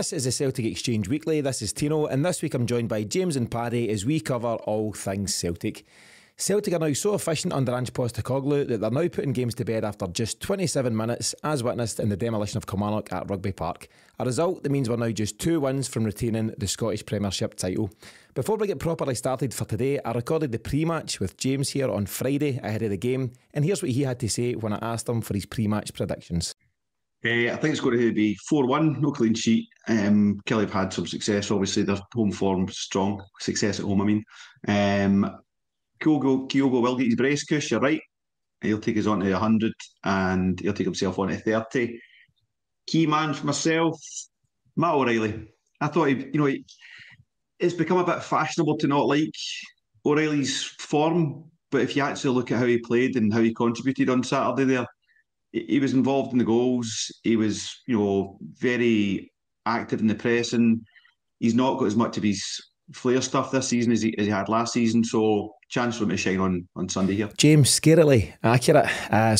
This is the Celtic Exchange Weekly. This is Tino, and this week I'm joined by James and Paddy as we cover all things Celtic. Celtic are now so efficient under Ange Postecoglou that they're now putting games to bed after just 27 minutes, as witnessed in the demolition of Kilmarnock at Rugby Park. A result that means we're now just 2 wins from retaining the Scottish Premiership title. Before we get properly started for today, I recorded the pre-match with James here on Friday ahead of the game, and here's what he had to say when I asked him for his pre-match predictions. I think it's going to be 4-1, no clean sheet. Kelly have had some success, obviously. Their home form strong, success at home, I mean. Kyogo will get his brace, Kush, you're right. He'll take us on to 100 and he'll take himself on to 30. Key man for myself, Matt O'Riley. I thought, it's become a bit fashionable to not like O'Riley's form, but if you actually look at how he played and how he contributed on Saturday there, he was involved in the goals. He was, very active in the pressing. He's not got as much of his flair stuff this season as he had last season. So chance for him to shine on Sunday here. James, scarily accurate.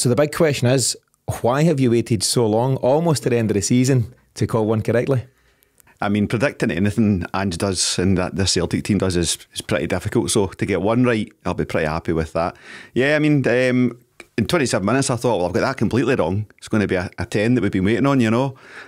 So the big question is, why have you waited so long, almost to the end of the season, to call one correctly? I mean, predicting anything Ange does and that the Celtic team does is pretty difficult. So to get one right, I'll be pretty happy with that. Yeah, I mean, in 27 minutes, I thought, well, I've got that completely wrong. It's going to be a 10 that we've been waiting on,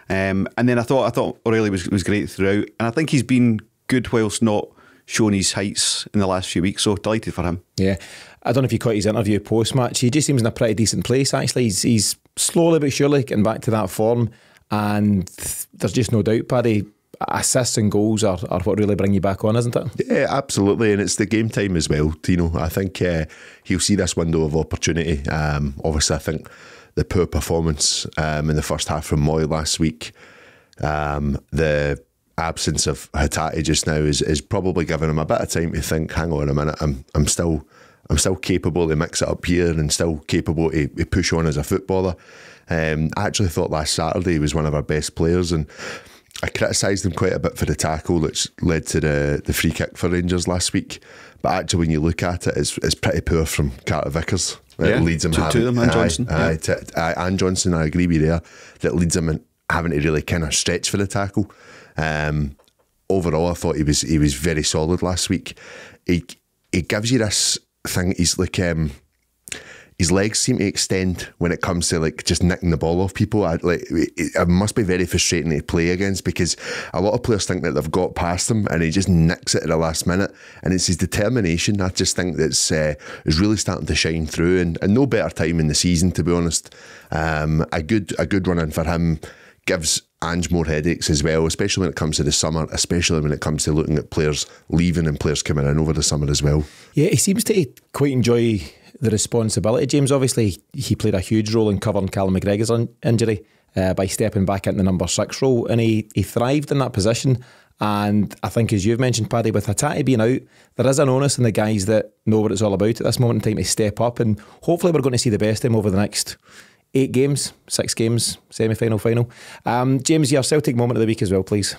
And then I thought O'Riley was great throughout. And I think he's been good whilst not shown his heights in the last few weeks. So delighted for him. Yeah. I don't know if you caught his interview post-match. He just seems in a pretty decent place, actually. He's slowly but surely getting back to that form. And there's just no doubt, Paddy, assists and goals are what really bring you back on, isn't it? Yeah, absolutely, and it's the game time as well, Tino. I think he'll see this window of opportunity. Obviously, I think the poor performance in the first half from Mooy last week, the absence of Hatate just now is probably giving him a bit of time to think, hang on a minute, I'm still capable to mix it up here and still capable to push on as a footballer. I actually thought last Saturday he was one of our best players, and I criticised him quite a bit for the tackle that's led to the free kick for Rangers last week. But actually, when you look at it, it's pretty poor from Carter Vickers. It leads him to them and Johnson. And Johnson, I agree with you there. That leads him in having to really kind of stretch for the tackle. Overall, I thought he was very solid last week. He gives you this thing. He's like his legs seem to extend when it comes to like just nicking the ball off people. It must be very frustrating to play against, because a lot of players think that they've got past him and he just nicks it at the last minute. And it's his determination, I just think, that's is really starting to shine through. And no better time in the season, to be honest. A good run in for him gives Ange more headaches as well, especially when it comes to the summer, especially when it comes to looking at players leaving and players coming in over the summer as well. Yeah, he seems to quite enjoy the responsibility, James. Obviously, he played a huge role in covering Callum McGregor's injury by stepping back into the number 6 role, and he thrived in that position. And I think, as you've mentioned, Paddy, with Hatate being out, there is an onus on the guys that know what it's all about at this moment in time to step up, and hopefully we're going to see the best of him over the next 8 games, 6 games, semi-final, final. James, your Celtic moment of the week as well, please.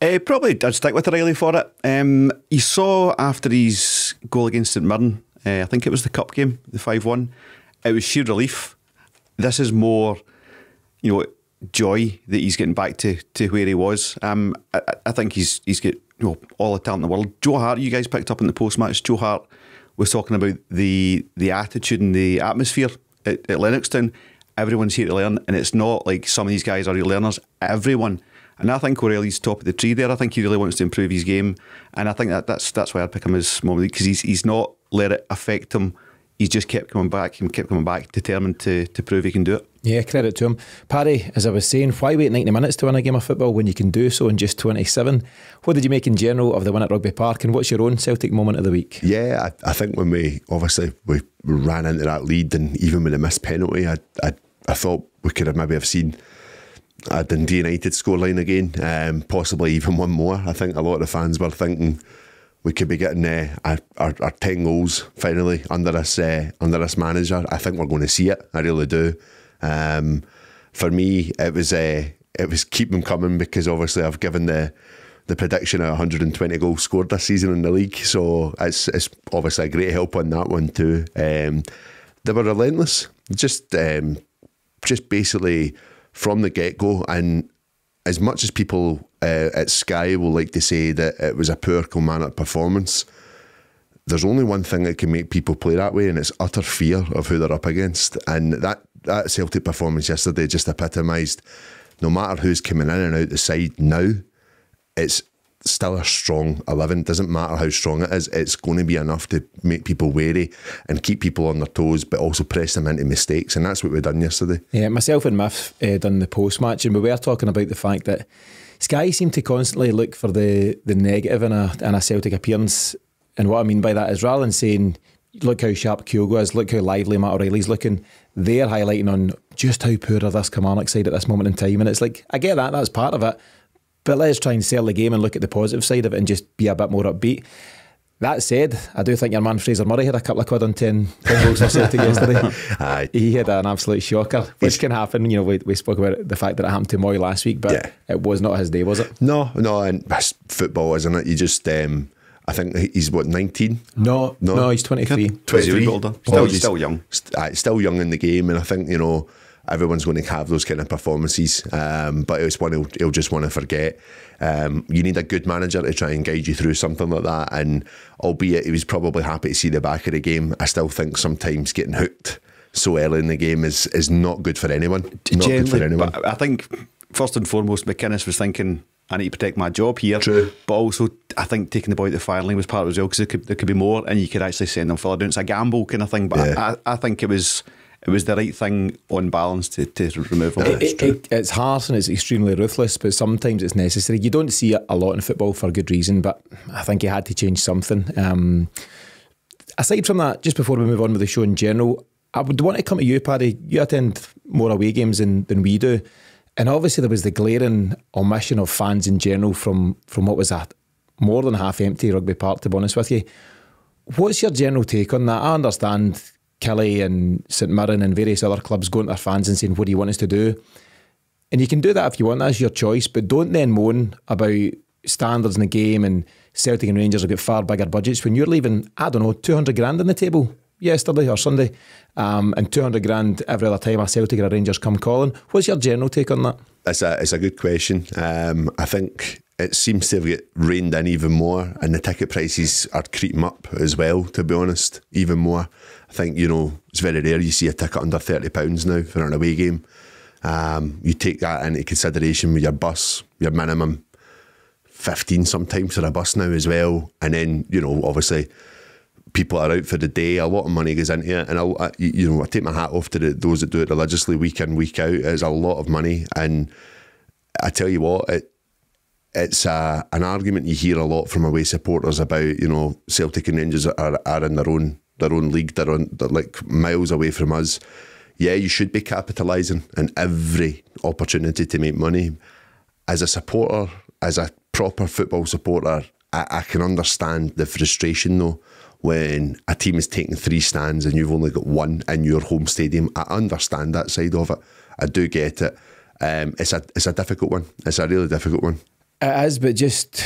Probably I'd stick with O'Riley for it. You saw after his goal against St Mirren, I think it was the cup game, the 5-1. It was sheer relief. This is more, joy that he's getting back to where he was. I think he's got all the talent in the world. Joe Hart, you guys picked up in the post match. Joe Hart was talking about the attitude and the atmosphere at Lennoxtown. Everyone's here to learn, and it's not like some of these guys are your learners. Everyone. And I think O'Riley's top of the tree there. I think he really wants to improve his game, and I think that's why I'd pick him as moment, because he's not let it affect him. He's just kept coming back, determined to prove he can do it. Yeah, credit to him. Paddy, as I was saying, why wait 90 minutes to win a game of football when you can do so in just 27? What did you make in general of the win at Rugby Park, and what's your own Celtic moment of the week? Yeah, I think when we ran into that lead, and even with the missed penalty, I thought we could have maybe have seen a Dundee United scoreline again, possibly even one more. I think a lot of the fans were thinking we could be getting our 10 goals finally under this manager. I think we're going to see it. I really do. For me, it was keep them coming, because obviously I've given the prediction of 120 goals scored this season in the league, so it's obviously a great help on that one too. They were relentless, just basically from the get go, and as much as people at Sky will like to say that it was a poor Kilmarnock performance, there's only one thing that can make people play that way, and it's utter fear of who they're up against. And that Celtic performance yesterday just epitomised, no matter who's coming in and out the side now, it's still a strong 11. Doesn't matter how strong it is, it's going to be enough to make people wary and keep people on their toes, but also press them into mistakes. And that's what we've done yesterday. Yeah, myself and Miff done the post-match, and we were talking about the fact that Sky seemed to constantly look for the negative in a Celtic appearance. And what I mean by that is, rather than saying, look how sharp Kyogo is, look how lively Matt O'Riley's looking, they're highlighting on just how poor are this Kilmarnock side at this moment in time. And it's like, I get that, that's part of it, but let's try and sell the game and look at the positive side of it and just be a bit more upbeat. That said, I do think your man Fraser Murray had a couple of quid on 10 goals for Celtic yesterday. Aye. He had an absolute shocker, which can happen. You know, we spoke about the fact that it happened to Mooy last week, but it was not his day, was it? No, no, and that's football, isn't it? You just... I think he's, what, 19? No, he's 23. 23. Still young. Still young in the game, and I think, you know, everyone's going to have those kind of performances, but it's one he'll just want to forget. You need a good manager to try and guide you through something like that, and albeit he was probably happy to see the back of the game, I still think sometimes getting hooked so early in the game is not good for anyone. But I think, first and foremost, McInnes was thinking, I need to protect my job here. True. But also, I think taking the boy to the firing was part of it as well, because there could be more, and you could actually send them further. It's a gamble kind of thing, but yeah. I think it was the right thing on balance to remove all that. It's harsh and it's extremely ruthless, but sometimes it's necessary. You don't see it a lot in football for good reason, but I think he had to change something. Aside from that, just before we move on with the show in general, I would want to come to you, Paddy. You attend more away games than we do. And obviously there was the glaring omission of fans in general from what was a more than half-empty Rugby Park, to be honest with you. What's your general take on that? I understand Killie and St Mirren and various other clubs going to their fans and saying, what do you want us to do? And you can do that if you want, that's your choice, but don't then moan about standards in the game and Celtic and Rangers have got far bigger budgets when you're leaving, I don't know, 200 grand on the table yesterday or Sunday, and 200 grand every other time a Celtic or a Rangers come calling. What's your general take on that? It's a good question. I think it seems to have got reined in even more, and the ticket prices are creeping up as well, to be honest, even more. I think, you know, it's very rare you see a ticket under £30 now for an away game. You take that into consideration with your bus, your minimum 15 sometimes for a bus now as well, and then, you know, obviously people are out for the day, a lot of money goes into it, and I take my hat off to those that do it religiously, week in, week out. It's a lot of money, and I tell you what, it's an argument you hear a lot from away supporters about, you know, Celtic and Rangers are in their own league, they're like miles away from us. Yeah, you should be capitalising on every opportunity to make money. As a supporter, as a proper football supporter, I can understand the frustration though, when a team is taking 3 stands and you've only got 1 in your home stadium. I understand that side of it. I do get it. It's a difficult one. It's a really difficult one. It is, but just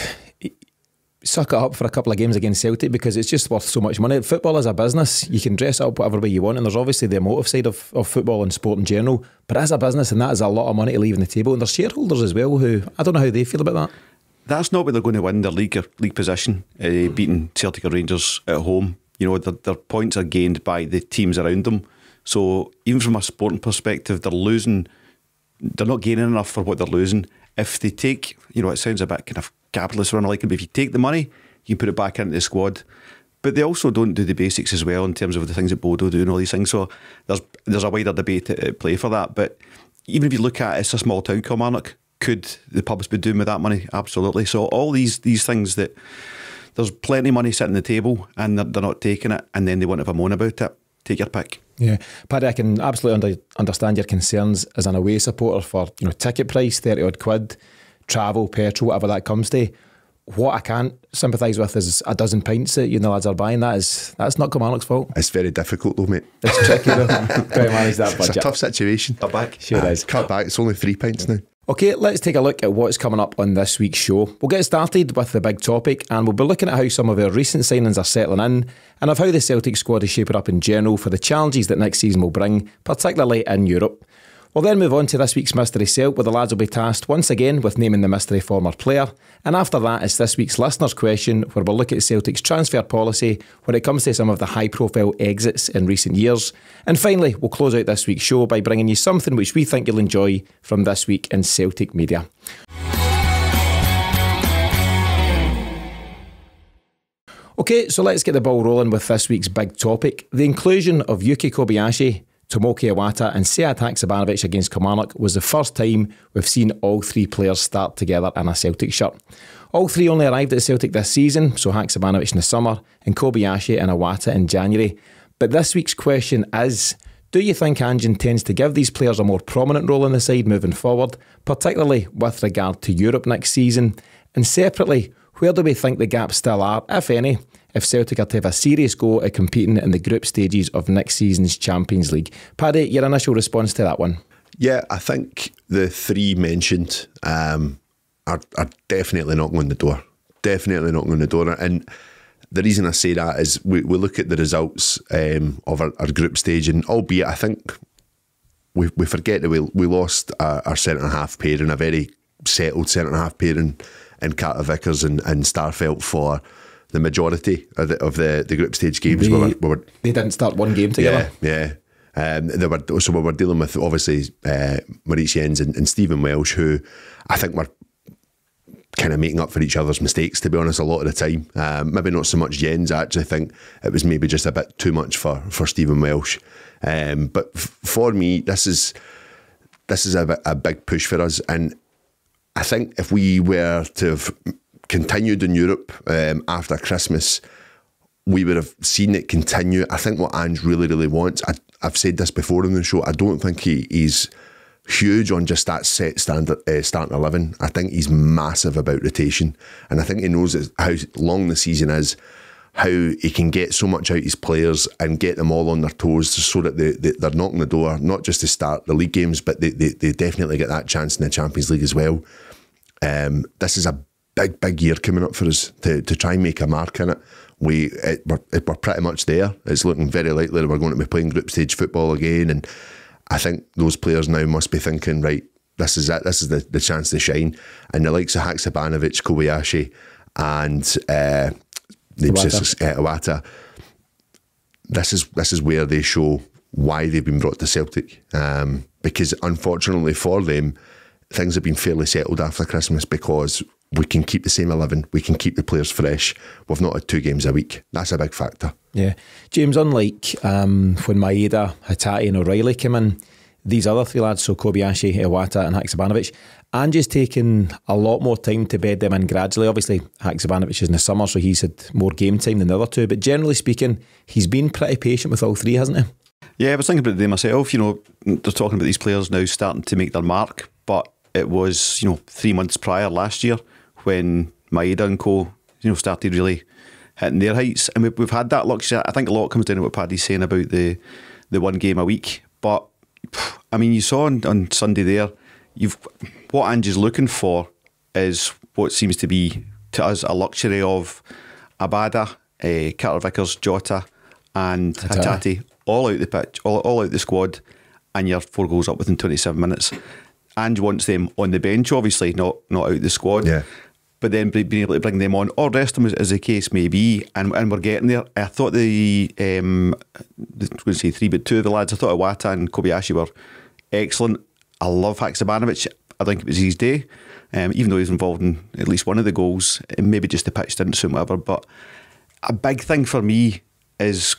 suck it up for a couple of games against Celtic, because it's just worth so much money. Football is a business. You can dress up whatever way you want, and there's obviously the emotive side of football and sport in general, but as a business, and that is a lot of money to leave on the table. And there's shareholders as well who, I don't know how they feel about that. That's not where they're going to win their league position, beating Celtic or Rangers at home. You know, their points are gained by the teams around them. So even from a sporting perspective, they're losing. They're not gaining enough for what they're losing. If they take, you know, it sounds a bit kind of capitalist or unlikely, but if you take the money, you can put it back into the squad. But they also don't do the basics as well in terms of the things that Bodo do and all these things. So there's a wider debate at play for that. But even if you look at it, it's a small town, Kilmarnock. Could the pubs be doing with that money? Absolutely. So all these things that there's plenty of money sitting on the table and they're not taking it, and then they want to have a moan about it. Take your pick. Yeah, Paddy, I can absolutely understand your concerns as an away supporter for, you know, ticket price, 30 odd quid, travel, petrol, whatever that comes to. What I can't sympathise with is a dozen pints that you and the lads are buying. That's not Kilmarnock's fault. It's very difficult though, mate. It's tricky though. Try to manage that budget. It's a tough situation. Cut back. Sure is. Cut back. It's only 3 pints now. Okay, let's take a look at what's coming up on this week's show. We'll get started with the big topic, and we'll be looking at how some of our recent signings are settling in, and of how the Celtic squad is shaping up in general for the challenges that next season will bring, particularly in Europe. We'll then move on to this week's Mystery Celt, where the lads will be tasked once again with naming the mystery former player. And after that is this week's Listener's Question, where we'll look at Celtic's transfer policy when it comes to some of the high-profile exits in recent years. And finally, we'll close out this week's show by bringing you something which we think you'll enjoy from this week in Celtic media. Okay, so let's get the ball rolling with this week's big topic. The inclusion of Yuki Kobayashi, Tomoki Iwata and Sead Haksabanovic against Kilmarnock was the first time we've seen all three players start together in a Celtic shirt. All three only arrived at Celtic this season, so Haksabanovic in the summer and Kobayashi and Iwata in January. But this week's question is, do you think Ange intends to give these players a more prominent role in the side moving forward, particularly with regard to Europe next season? And separately, where do we think the gaps still are, if any, if Celtic are to have a serious go at competing in the group stages of next season's Champions League? Paddy, your initial response to that one? Yeah, I think the three mentioned are definitely knocking on the door. Definitely knocking on the door. And the reason I say that is we look at the results of our group stage, and albeit I think we forget that we lost our centre-half pairing, a very settled centre-half pairing in Carter Vickers and Starfelt for the majority of the group stage games. They didn't start one game together. Yeah, yeah. So we were dealing with, obviously, Moritz Jenz and Stephen Welsh, who I think were kind of making up for each other's mistakes, to be honest, a lot of the time. Maybe not so much Jenz. I actually think it was maybe just a bit too much for Stephen Welsh. But for me, this is a big push for us. And I think if we were to have continued in Europe after Christmas, we would have seen it continue. I think what Ange really, really wants, I've said this before on the show, I don't think he's huge on just that set starting 11. I think he's massive about rotation. And I think he knows how long the season is, how he can get so much out of his players and get them all on their toes so that they're knocking the door, not just to start the league games, but they definitely get that chance in the Champions League as well. This is a big year coming up for us to try and make a mark in it. We're pretty much there. It's looking very likely that we're going to be playing group stage football again, and I think those players now must be thinking, right, this is it. This is the chance to shine. And the likes of Haksabanovic, Kobayashi and Iwata, this is where they show why they've been brought to Celtic, because unfortunately for them, things have been fairly settled after Christmas, because we can keep the same 11, we can keep the players fresh, we've not had two games a week. That's a big factor. Yeah, James, unlike when Maeda, Hatate and O'Riley came in, these other three lads, so Kobayashi, Iwata and Haksabanovic, Ange's taken a lot more time to bed them in gradually. Obviously, Haksabanovic is in the summer, so he's had more game time than the other two. But generally speaking, he's been pretty patient with all three, hasn't he? Yeah, I was thinking about it today myself. You know, they're talking about these players now starting to make their mark. But it was, you know, 3 months prior last year when Maeda and co, you know, started really hitting their heights. And we've had that luxury. I think a lot comes down to what Paddy's saying about the one game a week. But, I mean, you saw on Sunday there, what Ange is looking for is what seems to be, to us, a luxury of Abada, Carter Vickers, Jota and Hatate all out the pitch, all out the squad, and you're 4 goals up within 27 minutes. Ange wants them on the bench, obviously, not out the squad, yeah. But then being able to bring them on, or rest them as the case may be, and we're getting there. I thought two of the lads, I thought Iwata and Kobayashi were excellent. I love Haksabanovic. I think it was his day, even though he was involved in at least one of the goals, and maybe just the pitch didn't suit whatever. But a big thing for me is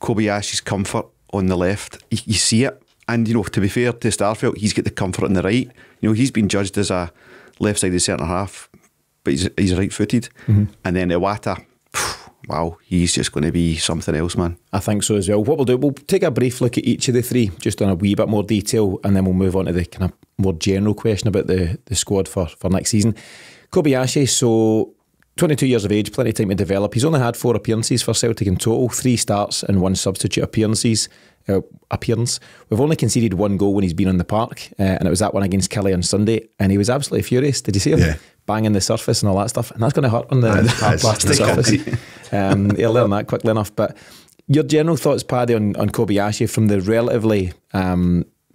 Kobayashi's comfort on the left. You see it, and you know, to be fair to Starfelt, he's got the comfort on the right. You know, he's been judged as a left-sided centre half, but he's right-footed. Mm-hmm. And then Iwata, wow, he's just going to be something else, man. I think so as well. What we'll do, we'll take a brief look at each of the three, just on a wee bit more detail, and then we'll move on to the kind of more general question about the squad for next season. Kobayashi, so 22 years of age, plenty of time to develop. He's only had 4 appearances for Celtic in total, 3 starts and 1 substitute appearance. We've only conceded 1 goal when he's been on the park, and it was that one against Killie on Sunday, and he was absolutely furious. Did you see him? Yeah. Banging the surface and all that stuff, and that's going to hurt on the hard plastic surface. He'll learn that quickly enough. But your general thoughts, Paddy, on Kobayashi from the relatively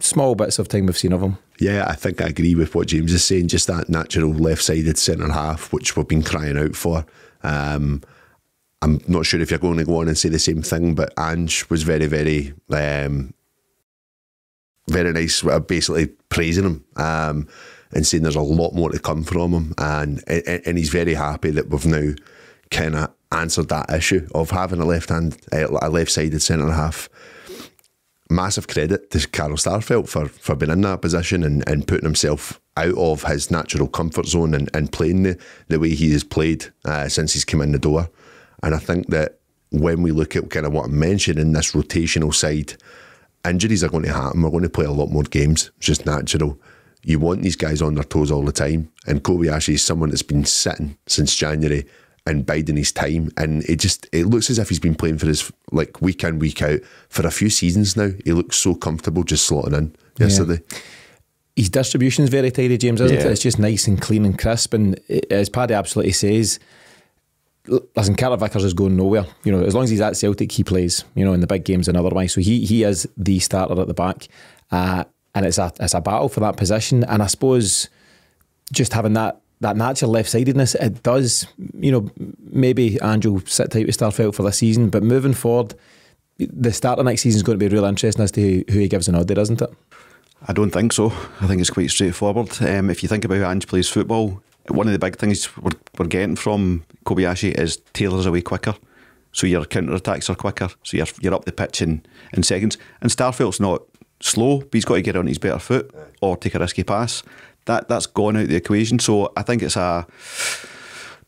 small bits of time we've seen of him. Yeah, I think I agree with what James is saying, just that natural left-sided centre-half, which we've been crying out for. I'm not sure if you're going to go on and say the same thing, but Ange was very, very very nice, basically praising him and saying there's a lot more to come from him, and he's very happy that we've now kind of answered that issue of having a left-sided centre-half. Massive credit to Carl Starfelt for being in that position and putting himself out of his natural comfort zone and playing the way he has played since he's come in the door. And I think that when we look at kind of what I'm mentioning, this rotational side, injuries are going to happen. We're going to play a lot more games. It's just natural. You want these guys on their toes all the time. And Kobayashi is someone that's been sitting since January and biding his time, and it looks as if he's been playing for his, like, week in, week out for a few seasons now. He looks so comfortable just slotting in yesterday. Yeah. His distribution's very tidy, James, isn't it? It's just nice and clean and crisp. And as Paddy absolutely says, listen, Carter Vickers is going nowhere. You know, as long as he's at Celtic, he plays. You know, in the big games and otherwise. So he is the starter at the back, and it's a battle for that position. And I suppose just having that natural left-sidedness, it does, you know, maybe Ange will sit tight with Starfelt for this season, but moving forward, the start of next season is going to be real interesting as to who he gives an order, isn't it? I don't think so. I think it's quite straightforward. If you think about how Ange plays football, one of the big things we're getting from Kobayashi is Taylor's away quicker, so your counter-attacks are quicker, so you're up the pitch in seconds. And Starfelt's not slow, but he's got to get on his better foot or take a risky pass. That's gone out of the equation. So I think it's a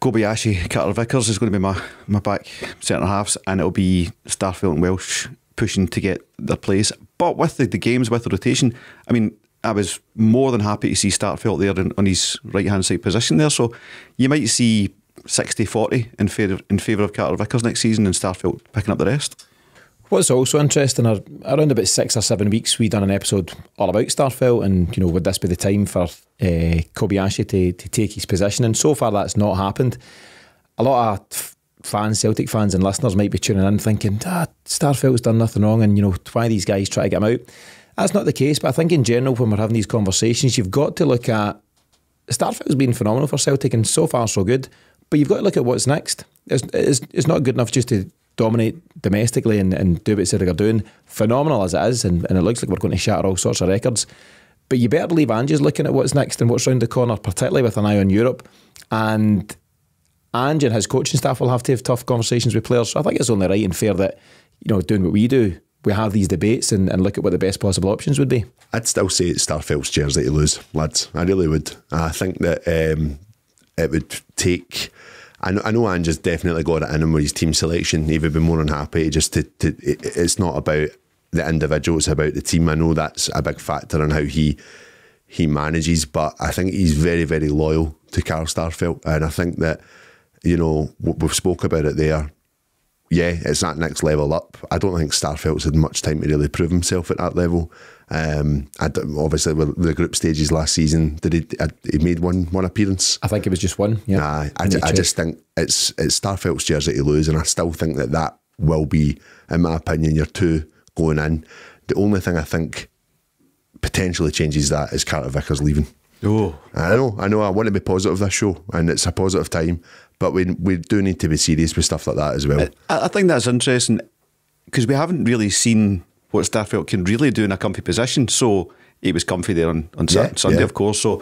Kobayashi, Carter Vickers is going to be my back centre halves, and it'll be Starfelt and Welsh pushing to get their place. But with the games, with the rotation, I mean, I was more than happy to see Starfelt there on his right hand side position there. So you might see 60-40 in favour of Carter Vickers next season, and Starfelt picking up the rest. What's also interesting, around about 6 or 7 weeks, we done an episode all about Starfelt and, you know, would this be the time for Kobayashi to take his position? And so far that's not happened. A lot of fans, Celtic fans and listeners might be tuning in thinking, Starfelt's done nothing wrong and, you know, why these guys try to get him out. That's not the case, but I think in general when we're having these conversations, you've got to look at, Starfelt's been phenomenal for Celtic and so far so good, but you've got to look at what's next. It's not good enough just to dominate domestically and do what Celtic are doing, phenomenal as it is, and it looks like we're going to shatter all sorts of records, but you better leave Ange's looking at what's next and what's round the corner, particularly with an eye on Europe. And Ange and his coaching staff will have to have tough conversations with players, so I think it's only right and fair that, you know, doing what we do, we have these debates and look at what the best possible options would be. I'd still say it's Starfelt's jersey to lose, lads. I really would. I think that it would take, I know Ange has definitely got it in him with his team selection. He would be more than happy just to it's not about the individual, it's about the team. I know that's a big factor in how he manages, but I think he's very, very loyal to Carl Starfelt. And I think that, you know, we've spoke about it there. Yeah, it's that next level up. I don't think Starfelt's had much time to really prove himself at that level. Obviously, with the group stages last season, did he made one appearance? I think it was just one. Yeah, I just think it's Starfelt's jersey to lose, and I still think that will be, in my opinion, your two going in. The only thing I think potentially changes that is Carter Vickers leaving. Oh, I know. I want to be positive this show, and it's a positive time. But we do need to be serious with stuff like that as well. I think that's interesting because we haven't really seen what Starfelt can really do in a comfy position. So he was comfy there on Sunday, of course. So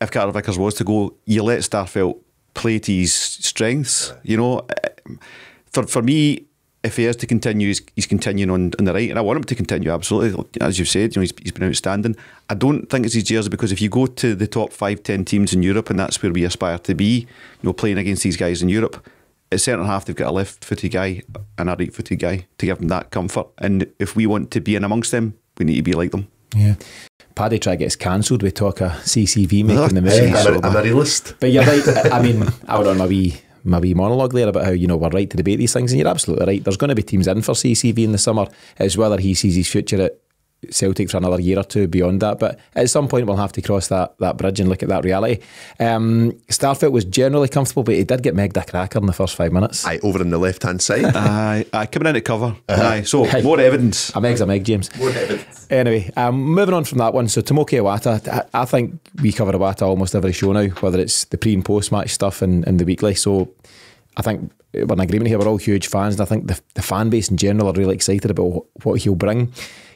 if Carter Vickers was to go, you let Starfelt play to his strengths. You know, for me, if he has to continue, he's continuing on the right, and I want him to continue, absolutely. As you've said, you know, he's been outstanding. I don't think it's his jersey, because if you go to the top 5-10 teams in Europe, and that's where we aspire to be, you know, playing against these guys in Europe, at centre half they've got a left-footed guy and a right-footed guy to give them that comfort. And if we want to be in amongst them, we need to be like them. Yeah. Paddy try gets cancelled with talk of CCV making the move. I'm a realist. But you're right. I mean, I would on my wee monologue there about how, you know, we're right to debate these things, and you're absolutely right. There's going to be teams in for CCV in the summer. It's whether he sees his future at Celtic for another year or two beyond that, but at some point we'll have to cross that bridge and look at that reality. Starfelt was generally comfortable, but he did get megged a cracker in the first 5 minutes. Aye, over on the left hand side. Aye, coming in at cover. Aye, so more evidence. A meg, James. More evidence. Anyway, moving on from that one. So Tomoki Iwata, I think we cover Iwata almost every show now, whether it's the pre and post match stuff and the weekly. So I think we're in agreement here. We're all huge fans, and I think the fan base in general are really excited about what he'll bring.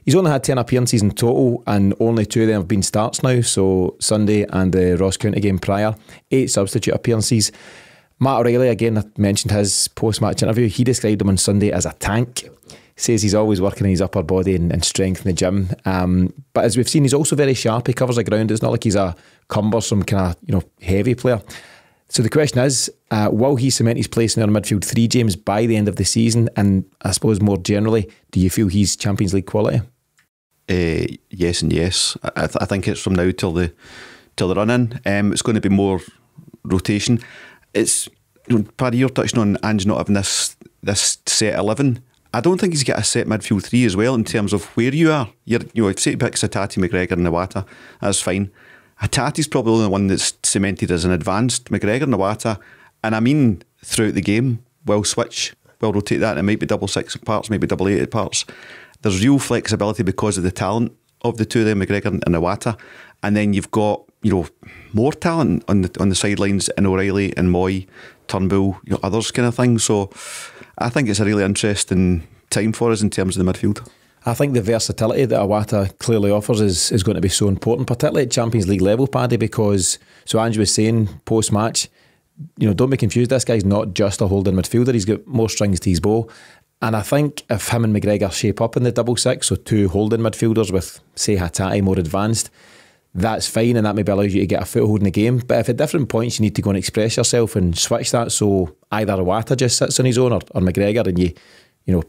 He's only had 10 appearances in total, and only 2 of them have been starts now, so Sunday and the Ross County game prior. 8 substitute appearances. Matt O'Riley, again, I mentioned his post-match interview. He described him on Sunday as a tank. Says he's always working on his upper body and strength in the gym. But as we've seen, he's also very sharp. He covers the ground. It's not like he's a cumbersome kind of, heavy player. So the question is, will he cement his place in our midfield 3, James, by the end of the season? And I suppose more generally, do you feel he's Champions League quality? Yes and yes. I think it's from now till the run in. It's going to be more rotation. It's, Paddy, you're touching on Ange not having this set 11. I don't think he's got a set midfield 3 as well in terms of where you are. If say he picks Hatate, McGregor, and Iwata, that's fine. Hatate's probably the only one that's cemented as an advanced. McGregor and Iwata, and I mean throughout the game, we'll switch, we'll rotate that, and it might be 6 at parts, maybe 8 at parts. There's real flexibility because of the talent of the two of them, McGregor and Iwata. And then you've got, more talent on the sidelines in O'Riley and Mooy, Turnbull, others kind of thing. So I think it's a really interesting time for us in terms of the midfield. I think the versatility that Iwata clearly offers is going to be so important, particularly at Champions League level, Paddy, because, so Ange was saying post-match, don't be confused, this guy's not just a holding midfielder, he's got more strings to his bow. And I think if him and McGregor shape up in the 6, so 2 holding midfielders with, say, Hatate more advanced, that's fine, and that maybe allows you to get a foothold in the game. But if at different points you need to go and express yourself and switch that, so either Iwata just sits on his own or McGregor, and you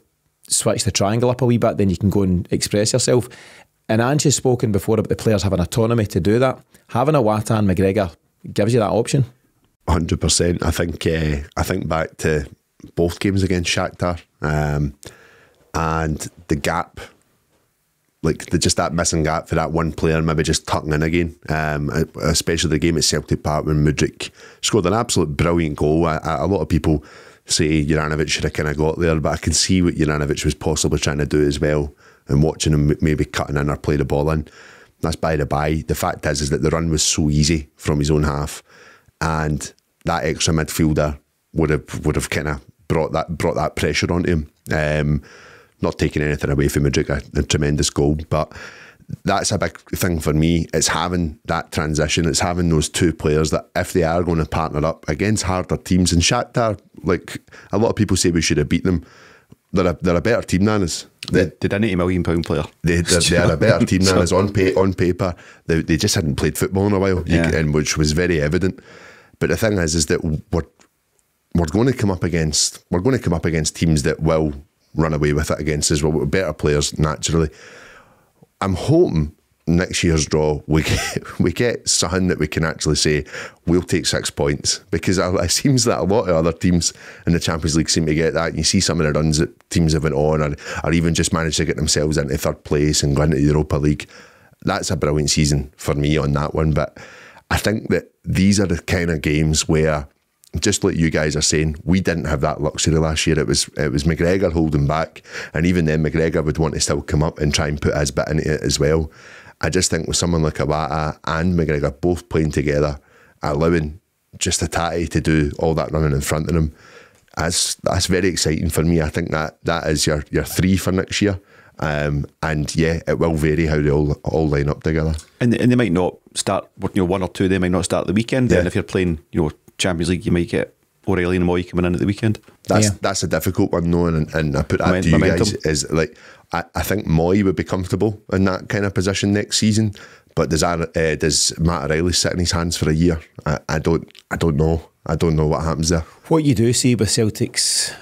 switch the triangle up a wee bit, then you can go and express yourself. And Ange has spoken before about the players having autonomy to do that. Having Iwata and McGregor gives you that option. 100%. I think back to both games against Shakhtar, and the gap, just that missing gap for that one player, maybe just tucking in again, especially the game at Celtic Park when Mudryk scored an absolute brilliant goal. A lot of people say Juranović should have kind of got there, but I can see what Juranović was possibly trying to do as well, and watching him maybe cutting in or play the ball in. That's by the by. The fact is that the run was so easy from his own half, and that extra midfielder would have kind of brought that pressure onto him. Not taking anything away from Mudryk, a tremendous goal, but that's a big thing for me. It's having that transition. It's having those two players that, if they are going to partner up against harder teams, and Shakhtar, a lot of people say we should have beat them. They're a better team than us. They're an £80 million player. They're a better team than us on paper. They just hadn't played football in a while, and which was very evident. But the thing is that we're going to come up against teams that will run away with it against us. We're better players naturally. I'm hoping next year's draw we get something that we can actually say we'll take 6 points, because it seems that a lot of other teams in the Champions League seem to get that. You see some of the runs that teams have been on, or even just managed to get themselves into 3rd place and go into the Europa League. That's a brilliant season for me on that one. But I think that these are the kind of games where, just like you guys are saying, we didn't have that luxury last year. It was McGregor holding back, and even then McGregor would want to still come up and try and put his bit into it as well. I just think with someone like Iwata and McGregor both playing together, allowing just Hatate to do all that running in front of him, that's very exciting for me. I think that is your 3 for next year. And yeah, it will vary how they all line up together. And they might not start, one or two, they might not start the weekend. Yeah. And if you're playing, Champions League, you might get O'Riley and Mooy coming in at the weekend. That's a difficult one, though, and I put that to you guys, is I think Mooy would be comfortable in that kind of position next season, but does Matt O'Riley sit in his hands for a year? I don't know. I don't know what happens there. What you do see with Celtic's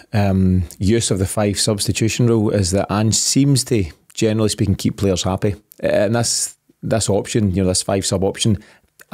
use of the 5 substitution rule is that Ange seems to, generally speaking, keep players happy, and this option, this 5 sub option,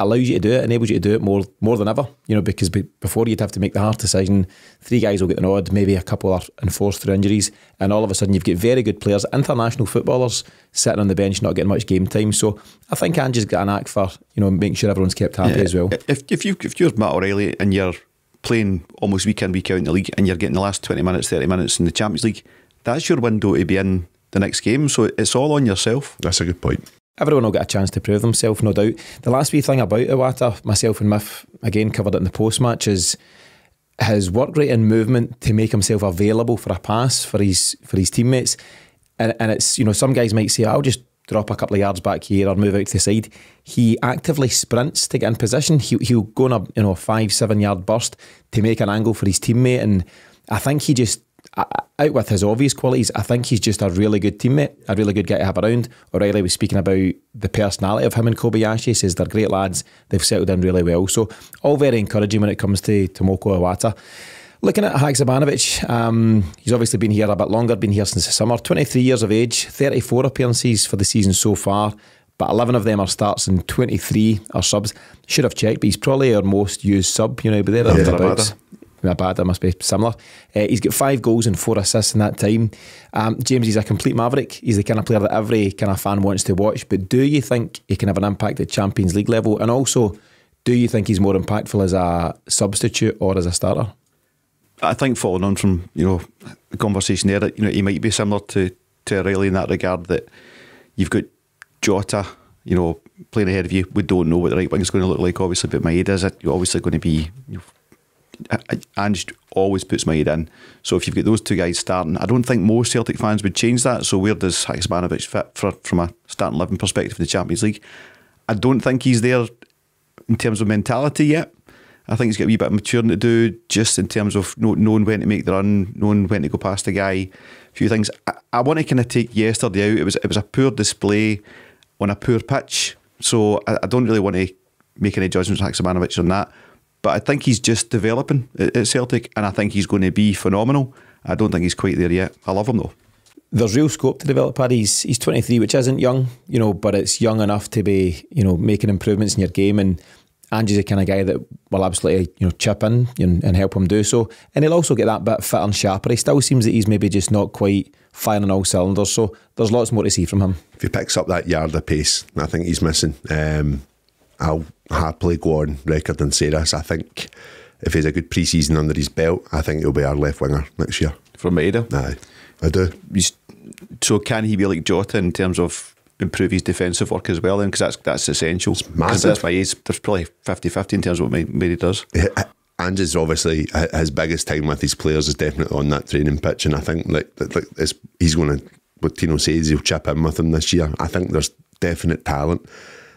allows you to do it, enables you to do it more than ever, you know, because before you'd have to make the hard decision, three guys will get the nod, maybe a couple are enforced through injuries, and all of a sudden you've got very good players, international footballers, sitting on the bench not getting much game time. So I think Ange's got an act for, you know, making sure everyone's kept happy as well. If you're Matt O'Riley and you're playing almost week in, week out in the league, and you're getting the last 20 minutes, 30 minutes in the Champions League, that's your window to be in the next game, so it's all on yourself. That's a good point. Everyone will get a chance to prove themselves, no doubt. The last wee thing about Iwata, myself and Miff again covered it in the post-match, is his work rate and movement to make himself available for a pass for his teammates. And it's, you know, some guys might say, I'll just drop a couple of yards back here or move out to the side. He actively sprints to get in position. He'll go on a, you know, 5-7 yard burst to make an angle for his teammate. And I think he just, out with his obvious qualities, I think he's just a really good teammate, a really good guy to have around. O'Riley was speaking about the personality of him and Kobayashi, says they're great lads, they've settled in really well. So all very encouraging when it comes to Tomoki Iwata. Looking at Haksabanovic, he's obviously been here a bit longer, been here since the summer, 23 years of age, 34 appearances for the season so far, but 11 of them are starts and 23 are subs. Should have checked, but he's probably our most used sub, you know, but they're thereabouts. Abada must be similar. He's got 5 goals and 4 assists in that time. James, he's a complete maverick. He's the kind of player that every kind of fan wants to watch. But do you think he can have an impact at Champions League level? And also, do you think he's more impactful as a substitute or as a starter? I think following on from, you know, the conversation there, that, you know, he might be similar to O'Riley in that regard, that you've got Jota, you know, playing ahead of you. We don't know what the right wing is going to look like, obviously, but Maeda is obviously going to be, you know, Ange always puts Maeda in, so if you've got those two guys starting, I don't think most Celtic fans would change that. So where does Haksabanovic fit from a starting 11 perspective in the Champions League? I don't think he's there in terms of mentality yet. I think he's got a wee bit of maturing to do, just in terms of knowing when to make the run, knowing when to go past the guy, a few things. I want to kind of take yesterday out. It was a poor display on a poor pitch, so I don't really want to make any judgments on Haksabanovic on that. But I think he's just developing at Celtic, and I think he's going to be phenomenal. I don't think he's quite there yet. I love him though. There's real scope to develop, Paddy. He's 23, which isn't young, you know, but it's young enough to be, you know, making improvements in your game. And Ange's the kind of guy that will absolutely, you know, chip in and help him do so. And he'll also get that bit fit and sharper. He still seems that he's maybe just not quite firing all cylinders. So there's lots more to see from him. If he picks up that yard of pace, I think he's missing. I'll happily go on record and say this. I think if he's a good pre-season under his belt, I think he'll be our left winger next year. From Maeda? Aye, I do. So can he be like Jota in terms of improve his defensive work as well then? Because that's essential. It's massive. That's my age. There's probably 50-50 in terms of what Maeda does. Ange's obviously, his biggest time with his players is definitely on that training pitch, and I think like he's going to, what Tino says, he'll chip in with him this year. I think there's definite talent.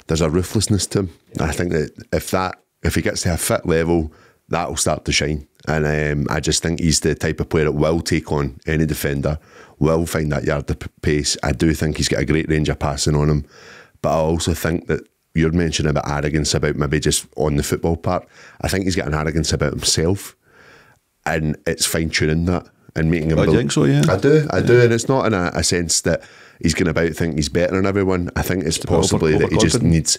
There's a ruthlessness to him. Yeah. I think that if he gets to a fit level, that'll start to shine. And I just think he's the type of player that will take on any defender, will find that yard of pace. I do think he's got a great range of passing on him. But I also think that you're mentioning about arrogance, about maybe just on the football part. I think he's got an arrogance about himself, and it's fine-tuning that and making him... I think so, yeah. I do. And it's not in a sense that he's going about thinking he's better than everyone. I think it's possibly that he just needs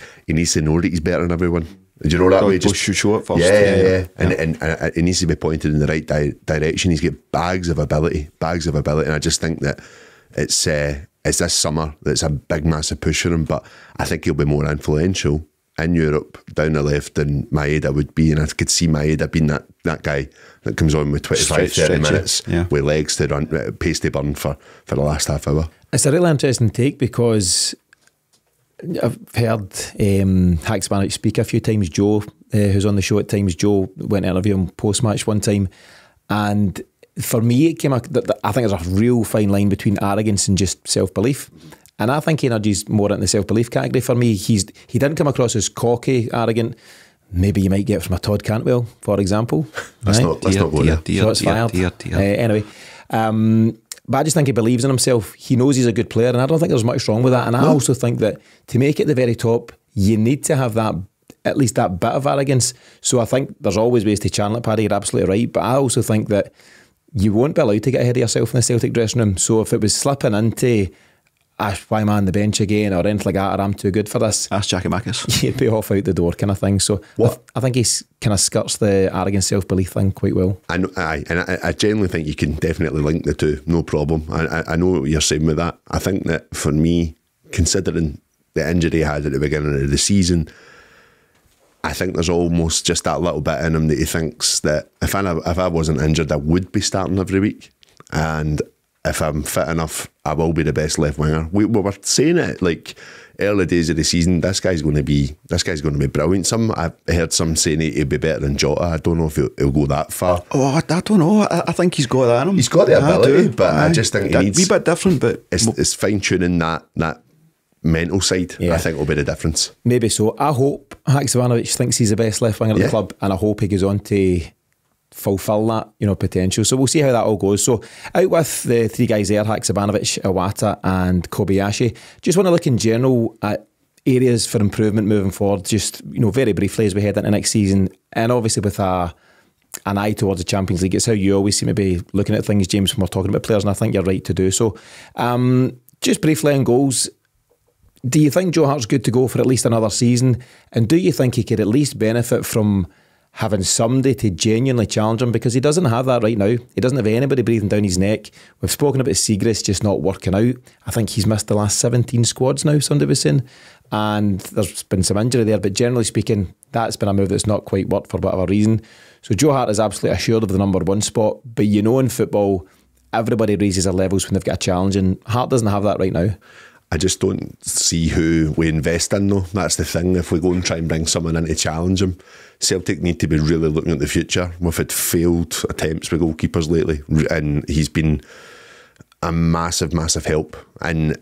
to know that he's better than everyone. Do you know that way? Just show it first. Yeah. And he needs to be pointed in the right direction. He's got bags of ability, and I just think that it's this summer that's a big massive push for him. But I think he'll be more influential in Europe down the left than Maeda would be, and I could see Maeda being that guy that comes on with 25-30 minutes with legs to run, pace to burn for the last half hour. It's a really interesting take, because I've heard Haksabanovic speak a few times. Joe, who's on the show at times, Joe went to interview him post-match one time, and for me it came out that I think there's a real fine line between arrogance and just self-belief, and I think he nudges more into the self-belief category for me. He didn't come across as cocky, arrogant. Maybe you might get from a Todd Cantwell, for example. Anyway, but I just think he believes in himself. He knows he's a good player, and I don't think there's much wrong with that. And I also think that to make it the very top, you need to have that, at least that bit of arrogance. So I think there's always ways to channel it, Paddy. You're absolutely right. But I also think that you won't be allowed to get ahead of yourself in the Celtic dressing room. So if it was slipping into Ash, why am I on the bench again, or anything like that, or I'm too good for this. Ask Jackie Mackus. You'd be off out the door kind of thing. So I think he kind of skirts the arrogant self-belief thing quite well. I generally think you can definitely link the two, no problem. I know what you're saying with that. I think that for me, considering the injury he had at the beginning of the season, I think there's almost just that little bit in him that he thinks that if I wasn't injured, I would be starting every week. And if I'm fit enough, I will be the best left winger. We were saying it like early days of the season. This guy's going to be brilliant. I heard some saying he'd be better than Jota. I don't know if he'll go that far. Oh, I don't know. I think he's got that in him. He's got the ability, but I just think he needs a wee bit different. But it's fine tuning that mental side. Yeah. I think will be the difference. Maybe so. I hope Haksabanovic thinks he's the best left winger at the club, and I hope he goes on to fulfil that, you know, potential. So we'll see how that all goes. So out with the three guys there, Haksabanovic, Iwata and Kobayashi. Just want to look in general at areas for improvement moving forward, just, you know, very briefly as we head into next season, and obviously with an eye towards the Champions League. It's how you always seem to be looking at things, James, when we're talking about players, and I think you're right to do so. Just briefly on goals, do you think Joe Hart's good to go for at least another season, and do you think he could at least benefit from having somebody to genuinely challenge him? Because he doesn't have that right now. He doesn't have anybody breathing down his neck. We've spoken about Seagrass just not working out. I think he's missed the last 17 squads now, somebody was saying. And there's been some injury there. But generally speaking, that's been a move that's not quite worked for whatever reason. So Joe Hart is absolutely assured of the #1 spot. But you know, in football, everybody raises their levels when they've got a challenge. And Hart doesn't have that right now. I just don't see who we invest in, though. That's the thing. If we go and try and bring someone in to challenge him, Celtic need to be really looking at the future. We've had failed attempts with goalkeepers lately, and he's been a massive, massive help. And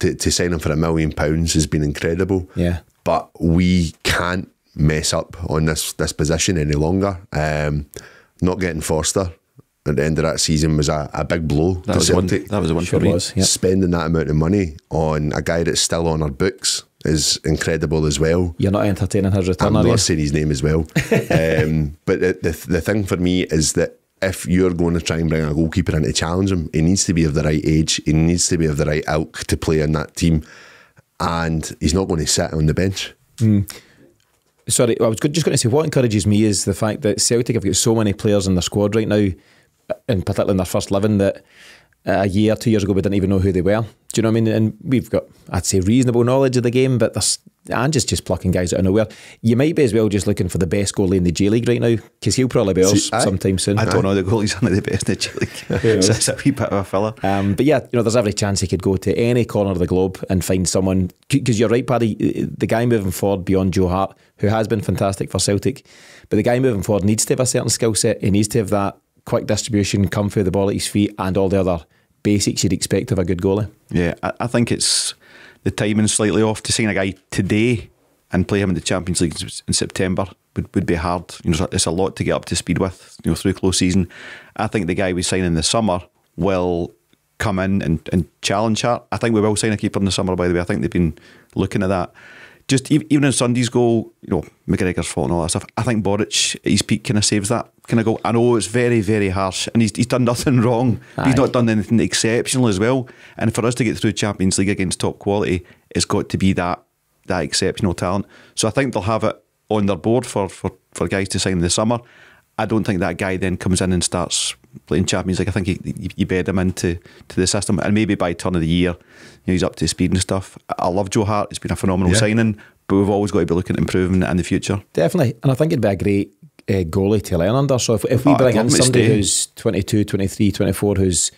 to sign him for £1 million has been incredible. Yeah. But we can't mess up on this position any longer. Not getting Forster at the end of that season was a big blow to Celtic. That was the one for me. Spending that amount of money on a guy that's still on our books is incredible as well. You're not entertaining his return, I'm not saying his name as well. But the thing for me is that if you're going to try and bring a goalkeeper in to challenge him, he needs to be of the right age, he needs to be of the right ilk to play in that team, and he's not going to sit on the bench. Mm. Sorry, I was just going to say, what encourages me is the fact that Celtic have got so many players in their squad right now, and particularly in their first 11, that a year, 2 years ago, we didn't even know who they were. Do you know what I mean? And we've got, I'd say, reasonable knowledge of the game, but there's Ange's just plucking guys out of nowhere. You might be as well just looking for the best goalie in the J League right now, because he'll probably be ours sometime soon. I don't know, the goalies aren't the best in the J League. So it's a wee bit of a filler. But yeah, you know, there's every chance he could go to any corner of the globe and find someone, because you're right, Paddy, the guy moving forward beyond Joe Hart, who has been fantastic for Celtic, but the guy moving forward needs to have a certain skill set. He needs to have that quick distribution, come through the ball at his feet, and all the other basics you'd expect of a good goalie. Yeah, I think it's the timing slightly off. To sign a guy today and play him in the Champions League in September would be hard. You know, it's a lot to get up to speed with, you know, through close season. I think the guy we sign in the summer will come in and challenge Hart. I think we will sign a keeper in the summer, by the way. I think they've been looking at that. Just even in Sunday's goal, you know, McGregor's fault and all that stuff, I think Boric, his peak, kind of saves that kind of goal. I know it's very, very harsh, and he's done nothing wrong. Aye. He's not done anything exceptional as well. And for us to get through Champions League against top quality, it's got to be that exceptional talent. So I think they'll have it on their board for guys to sign in the summer. I don't think that guy then comes in and starts playing Champions League. I think you bed him into the system, and maybe by turn of the year, you know, he's up to speed and stuff. I love Joe Hart; it's been a phenomenal signing, but we've always got to be looking at improving in the future. Definitely, and I think it'd be a great goalie to learn under. So if we bring in somebody who's 22, 23, 24, who's,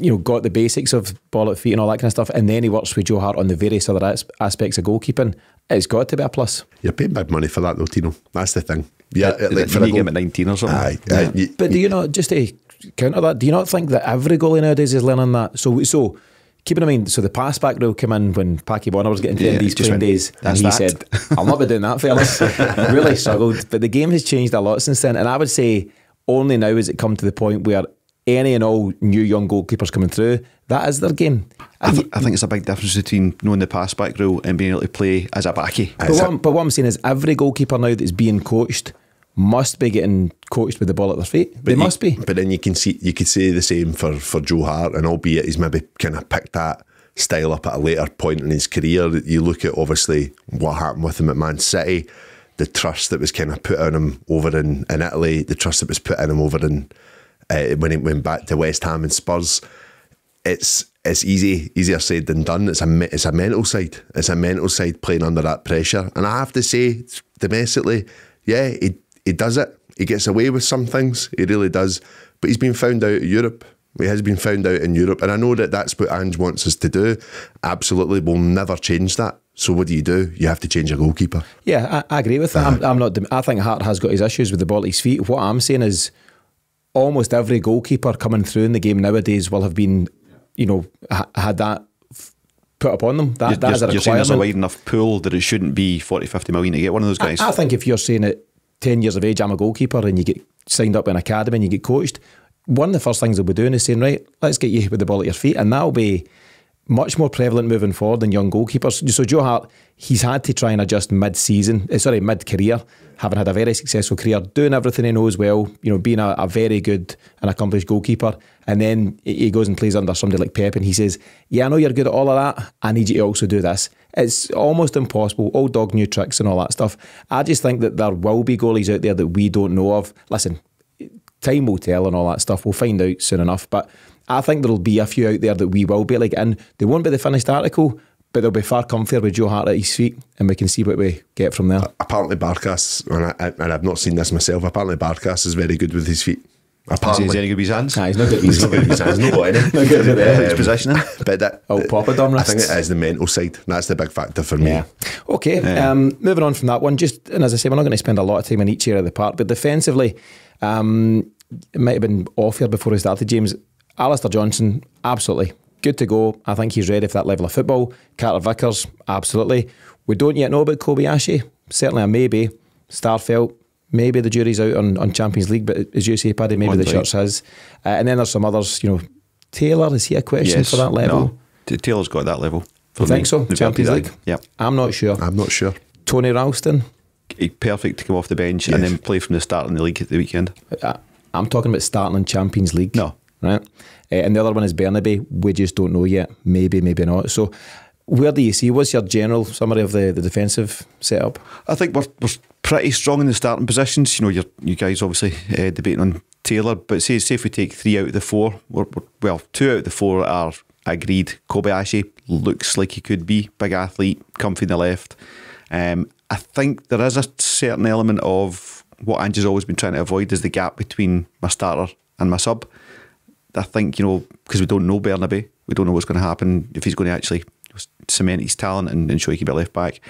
you know, got the basics of ball at feet and all that kind of stuff, and then he works with Joe Hart on the various other aspects of goalkeeping, it's got to be a plus. You're paying big money for that though, Tino. That's the thing. Yeah, like for a game at 19 or something. Aye, yeah. But do you not, just to counter that, do you not think that every goalie nowadays is learning that? So keeping in mind, so the pass back rule came in when Packy Bonner was getting 10 D's, 20 days, and he said, I'll not be doing that, fellas. Really struggled. But the game has changed a lot since then, and I would say only now has it come to the point where any and all new young goalkeepers coming through, that is their game. I think it's a big difference between knowing the pass back rule and being able to play as a backy. But what I'm saying is every goalkeeper now that's being coached must be getting coached with the ball at their feet. But must be. But then you could say the same for Joe Hart, and albeit he's maybe kind of picked that style up at a later point in his career. You look at obviously what happened with him at Man City, the trust that was kind of put on him over in Italy, the trust that was put on him over in when he went back to West Ham and Spurs. It's easier said than done. It's a mental side. It's a mental side playing under that pressure. And I have to say, domestically, yeah, he does it. He gets away with some things. He really does. But he's been found out in Europe. He has been found out in Europe. And I know that that's what Ange wants us to do. Absolutely, we'll never change that. So what do? You have to change a goalkeeper. Yeah, I agree with that. I'm not. I think Hart has got his issues with the ball at his feet. What I'm saying is almost every goalkeeper coming through in the game nowadays will have been, you know, had that put upon them. That is a requirement. You're saying there's a wide enough pool that it shouldn't be 40, 50 million to get one of those guys. I think if you're saying at 10 years of age, I'm a goalkeeper, and you get signed up in an academy and you get coached, one of the first things they'll be doing is saying, right, let's get you with the ball at your feet. And that'll be much more prevalent moving forward than young goalkeepers. So Joe Hart, he's had to try and adjust mid-career, having had a very successful career, doing everything he knows well, you know, being a very good and accomplished goalkeeper. And then he goes and plays under somebody like Pep, and he says, yeah, I know you're good at all of that, I need you to also do this. It's almost impossible, old dog new tricks and all that stuff. I just think that there will be goalies out there that we don't know of. Listen, time will tell and all that stuff. We'll find out soon enough, but I think there'll be a few out there that we will be like, and they won't be the finished article, but they'll be far comfier with Joe Hart at his feet, and we can see what we get from there. Apparently Barkas, and I've not seen this myself, apparently Barkas is very good with his feet. Apparently. Is he any good with his hands? Nah, he's not good with his hands. He's not got any. Not good with his positioning. But that, I think it is the mental side. That's the big factor for me. Yeah. Okay, yeah. Moving on from that one, just, and as I say, we're not going to spend a lot of time in each area of the park, but defensively, it might have been off here before we started, James. Alistair Johnson, absolutely. Good to go. I think he's ready for that level of football. Carter Vickers, absolutely. We don't yet know about Kobayashi. Certainly a maybe. Starfelt, maybe the jury's out on Champions League, but as you say, Paddy, maybe the shirt's his. And then there's some others, you know. Taylor, is he a question for that level? No. Taylor's got that level. You think so? Champions League? Yeah. I'm not sure. I'm not sure. Tony Ralston? Perfect to come off the bench and then play from the start in the league at the weekend. I'm talking about starting in Champions League. No. Right, and the other one is Bernabei. We just don't know yet. Maybe, maybe not. So, where do you see? What's your general summary of the defensive setup? I think we're pretty strong in the starting positions. You know, you guys obviously debating on Taylor, but say if we take 3 out of the 4, well, 2 out of the 4 are agreed. Kobayashi looks like he could be big athlete, comfy in the left. I think there is a certain element of what Ange has always been trying to avoid is the gap between my starter and my sub. I think, you know, because we don't know Bernabei, we don't know what's going to happen, if he's going to actually cement his talent and show he can be left back.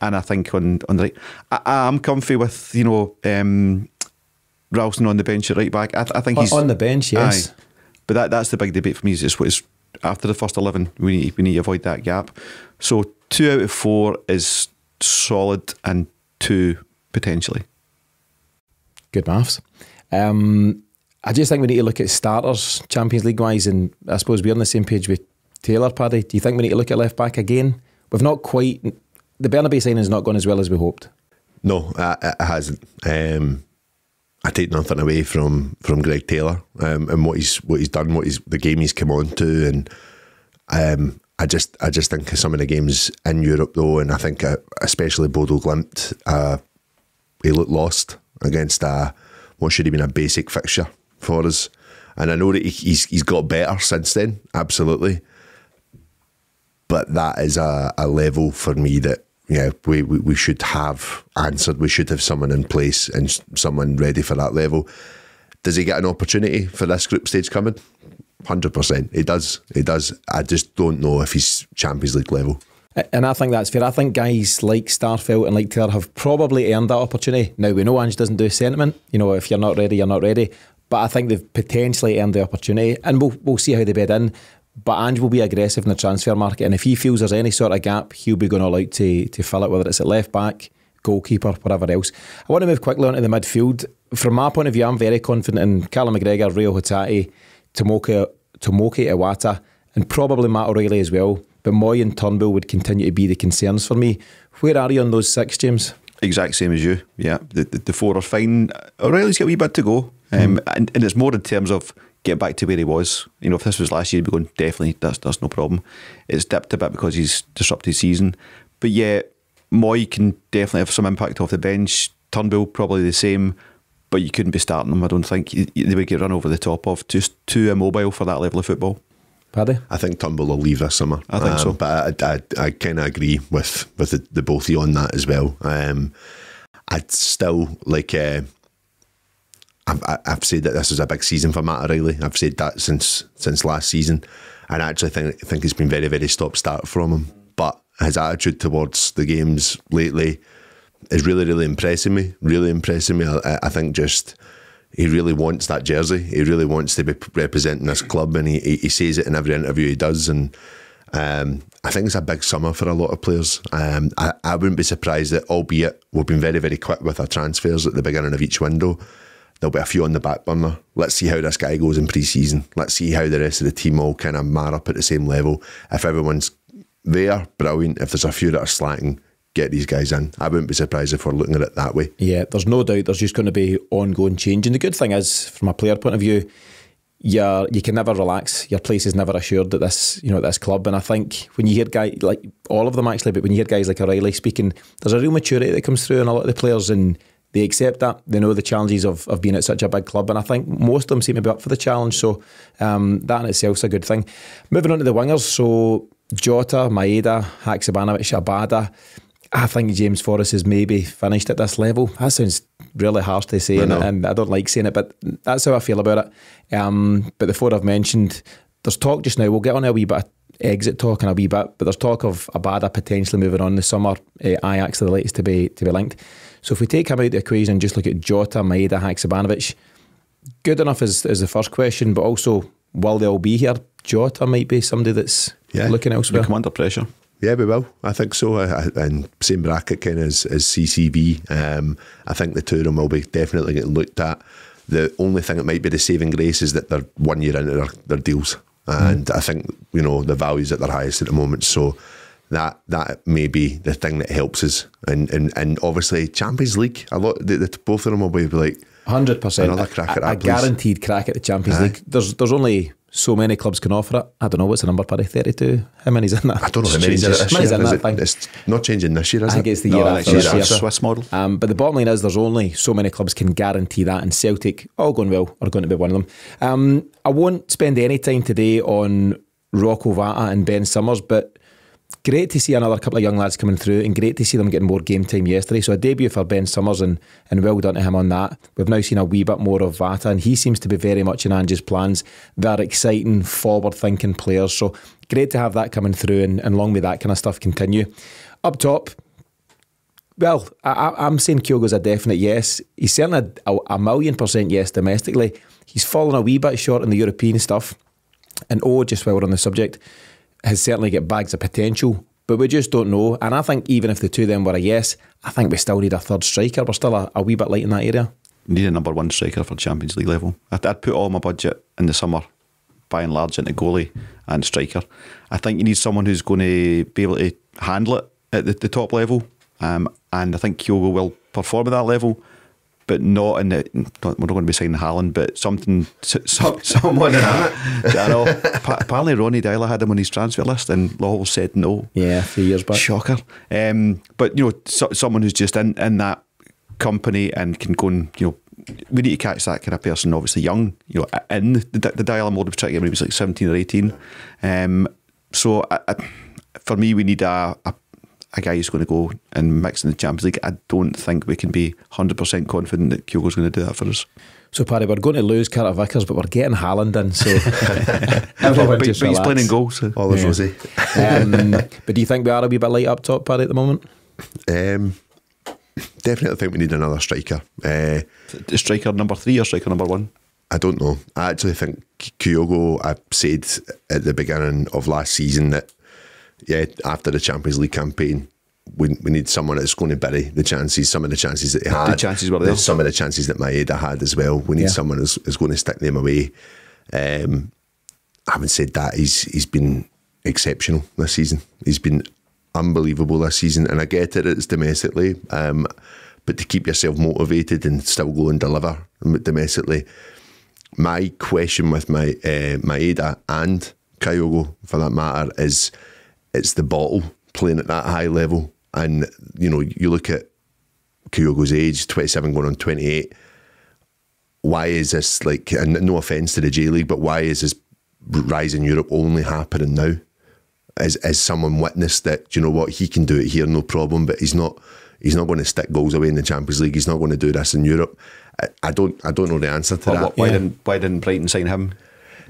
And I think on the right, I'm comfy with, you know, Ralston on the bench at right back. I think he's on the bench, yes. Aye. But that's the big debate for me. Is what is after the first 11, we need to avoid that gap. So 2 out of 4 is solid, and 2 potentially. Good maths. I just think we need to look at starters, Champions League wise, and I suppose we're on the same page with Taylor, Paddy. Do you think we need to look at left back again? We've not quite, the Bernabei signing has not gone as well as we hoped. No, it hasn't. I take nothing away from Greg Taylor and what he's done, the game he's come on to, and I just think of some of the games in Europe though, and I think especially Bodø Glimt, he looked lost against what should have been a basic fixture for us, and I know that he's got better since then, absolutely, but that is a level for me that, yeah, we should have answered. We should have someone in place and someone ready for that level. Does he get an opportunity for this group stage coming? 100%, he does. He does. I just don't know if he's Champions League level. And I think that's fair. I think guys like Starfelt and like Taylor have probably earned that opportunity. Now, we know Ange doesn't do sentiment. You know, if you're not ready, you're not ready. But I think they've potentially earned the opportunity, and we'll see how they bed in. But Ange will be aggressive in the transfer market, and if he feels there's any sort of gap, he'll be going all out to fill it, whether it's at left back, goalkeeper, whatever else. I want to move quickly on to the midfield. From my point of view, I'm very confident in Callum McGregor, Hatate, Tomoki Iwata, and probably Matt O'Riley as well. But Mooy and Turnbull would continue to be the concerns for me. Where are you on those 6, James? Exact same as you. Yeah, the 4 are fine. O'Reilly's got a wee bit to go, and it's more in terms of get back to where he was. You know, if this was last year, he'd be going, definitely, that's no problem. It's dipped a bit because he's disrupted his season. But yeah, Mooy can definitely have some impact off the bench. Turnbull, probably the same, but you couldn't be starting him, I don't think. They would get run over the top of. Just too immobile for that level of football. Paddy? I think Turnbull will leave this summer. I think so. But I kind of agree with the both of you on that as well. I'd still, like... I've said that this is a big season for Matt O'Riley. I've said that since last season, and I actually think it's been very, very stop-start from him. But his attitude towards the games lately is really, really impressing me. Really impressing me. I think just he really wants that jersey. He really wants to be representing this club, and he says it in every interview he does. And I think it's a big summer for a lot of players. I wouldn't be surprised that, albeit we've been very, very quick with our transfers at the beginning of each window, there'll be a few on the back burner. Let's see how this guy goes in pre-season. Let's see how the rest of the team all kind of mar up at the same level. If everyone's there, brilliant. If there's a few that are slacking, get these guys in. I wouldn't be surprised if we're looking at it that way. Yeah, there's no doubt there's just going to be ongoing change. And the good thing is, from a player point of view, you can never relax. Your place is never assured at this, you know, at this club. And I think when you hear guys, like all of them actually, but when you hear guys like O'Riley speaking, there's a real maturity that comes through in a lot of the players, and they accept that. They know the challenges of being at such a big club, and I think most of them seem to be up for the challenge, so that in itself is a good thing. Moving on to the wingers, so Jota, Maeda, Haksabanovic, Abada. I think James Forrest is maybe finished at this level. That sounds really harsh to say, and I don't like saying it, but that's how I feel about it. But the four I've mentioned, there's talk just now, we'll get on a wee bit of exit talk in a wee bit, but there's talk of Abada potentially moving on this summer, Ajax are the latest to be linked. So if we take him out of the equation and just look at Jota, Maeda, Haksabanovic, good enough is the first question, but also, will they all be here? Jota might be somebody that's looking elsewhere. Come under pressure. Yeah, we will. I think so. And same bracket kind of as CCB. I think the two of them will be definitely getting looked at. The only thing that might be the saving grace is that they're 1 year into their deals. And I think, you know, the value's at their highest at the moment, so that may be the thing that helps us. And obviously Champions League, a lot both of them will be like 100% another crack at that, please. A guaranteed crack at the Champions League. There's only so many clubs can offer it. I don't know, what's the number, Paddy? 32? How many's in that? I don't know how many's in it this year. It's not changing this year, is it? I think it's the year after this year. Swiss model. But the bottom line is there's only so many clubs can guarantee that, and Celtic, all going well, are going to be one of them. I won't spend any time today on Rocco Vata and Ben Summers, but great to see another couple of young lads coming through, and great to see them getting more game time yesterday. So a debut for Ben Summers, and well done to him on that. We've now seen a wee bit more of Vata, and he seems to be very much in Ange's plans. They're exciting, forward-thinking players, so great to have that coming through, and long may that kind of stuff continue. Up top, well, I'm saying Kyogo's a definite yes. He's certainly a 1,000,000% yes domestically. He's fallen a wee bit short in the European stuff, and just while we're on the subject, has certainly got bags of potential, but we just don't know. And I think even if the two of them were a yes, I think we still need a third striker. We're still a wee bit light in that area. Need a #1 striker for Champions League level. I'd put all my budget in the summer, by and large, into goalie and striker. I think you need someone who's going to be able to handle it at the top level, and I think Kyogo will perform at that level. But not in the, we're not going to be signing Haaland, but someone in that. Apparently Ronnie Dyla had him on his transfer list, and Lowell said no. Yeah, 3 years back. Shocker. But you know, someone who's just in that company and can go and, you know, we need to catch that kind of person. Obviously young, you know, in the Dyla mode of tricking him when he was like 17 or 18. So for me, we need a guy who's going to go and mix in the Champions League. I don't think we can be 100% confident that Kyogo's going to do that for us. So, Paddy, we're going to lose Carter Vickers, but we're getting Haaland in, so but he's playing in goals. So. All is rosy. But do you think we are a wee bit light up top, Paddy, at the moment? Definitely think we need another striker. Striker #3 or striker #1? I don't know. I actually think Kyogo, I said at the beginning of last season that, yeah, after the Champions League campaign, we need someone that's going to bury the chances, some of the chances that they had. The chances were there. Some of the chances that Maeda had as well. We need someone that's going to stick them away. Having said that, he's been exceptional this season. He's been unbelievable this season, and I get it, it's domestically, but to keep yourself motivated and still go and deliver domestically, My question with my Maeda and Kyogo, for that matter, is it's the bottle playing at that high level. And, you know, you look at Kyogo's age, 27 going on 28. Why is this, like, and no offence to the J League, but why is this rise in Europe only happening now? As someone witnessed that, you know what, he can do it here, no problem, but he's not going to stick goals away in the Champions League. He's not going to do this in Europe. I don't know the answer to that. Why didn't Brighton sign him?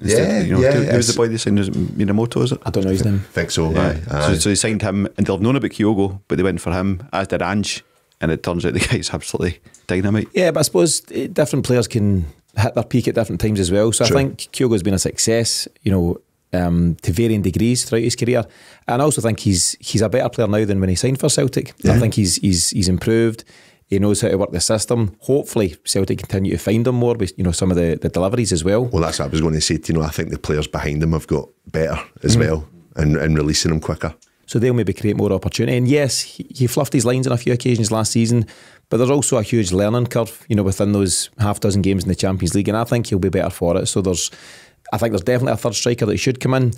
Instead, who's the boy they signed? Minamoto, is it? I don't know his name. I think so. Yeah. Aye. So they signed him, and they'll have known about Kyogo, but they went for him, as did Ange, and it turns out the guy's absolutely dynamite. Yeah, but I suppose different players can hit their peak at different times as well. So true. I think Kyogo's been a success, you know, to varying degrees throughout his career, and I also think he's a better player now than when he signed for Celtic. Yeah. I think he's improved. He knows how to work the system. Hopefully Celtic continue to find him more with, you know, some of the deliveries as well. Well, that's what I was going to say. You know, I think the players behind him have got better as well, and releasing him quicker. So they'll maybe create more opportunity. And yes, he fluffed his lines on a few occasions last season, but there's also a huge learning curve, you know, within those half dozen games in the Champions League, and I think he'll be better for it. So I think there's definitely a third striker that should come in,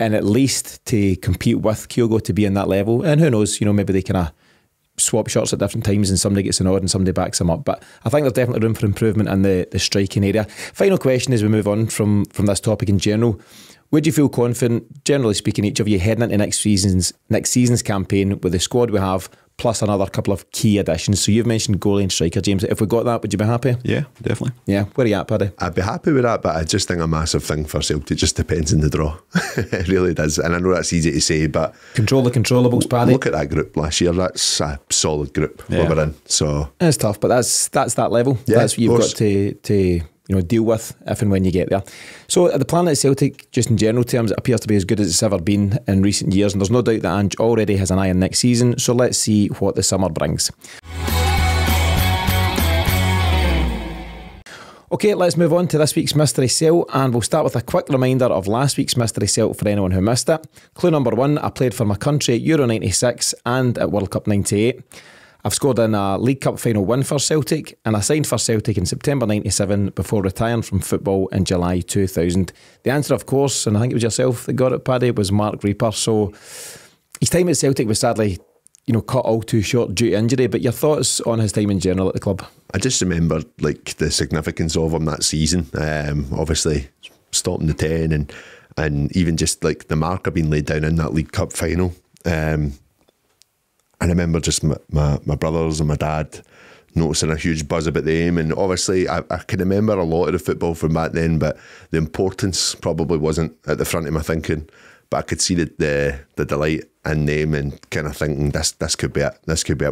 and at least to compete with Kyogo to be in that level. And who knows, you know, maybe they kind of swap shots at different times and somebody gets an odd and somebody backs him up. But I think there's definitely room for improvement in the striking area. Final question as we move on from this topic in general. Would you feel confident, generally speaking, each of you heading into next season's campaign with the squad we have, plus another couple of key additions? So you've mentioned goalie and striker, James. If we got that, would you be happy? Yeah, definitely. Yeah, where are you at, Paddy? I'd be happy with that, but I just think a massive thing for Celtic, it just depends on the draw. It really does, and I know that's easy to say, but control the controllables, Paddy. Look at that group last year, that's a solid group we're in. So it's tough, but that's that level. Yeah, that's what you've got to you know, deal with if and when you get there. So the plan at Celtic, just in general terms, it appears to be as good as it's ever been in recent years, and there's no doubt that Ange already has an eye on next season, so let's see what the summer brings. Okay, let's move on to this week's Mystery Cell, and we'll start with a quick reminder of last week's Mystery Cell for anyone who missed it. Clue number one, I played for my country at Euro 96 and at World Cup 98. I've scored in a League Cup final win for Celtic, and I signed for Celtic in September 97 before retiring from football in July 2000. The answer, of course, and I think it was yourself that got it, Paddy, was Marc Rieper. So his time at Celtic was sadly, you know, cut all too short due to injury, but your thoughts on his time in general at the club? I just remember, like, the significance of him that season. Obviously stopping the 10 and even just like the marker being laid down in that League Cup final. I remember just my brothers and my dad noticing a huge buzz about the aim, and obviously I can remember a lot of the football from back then, but the importance probably wasn't at the front of my thinking, but I could see the delight in them and kind of thinking this could be it,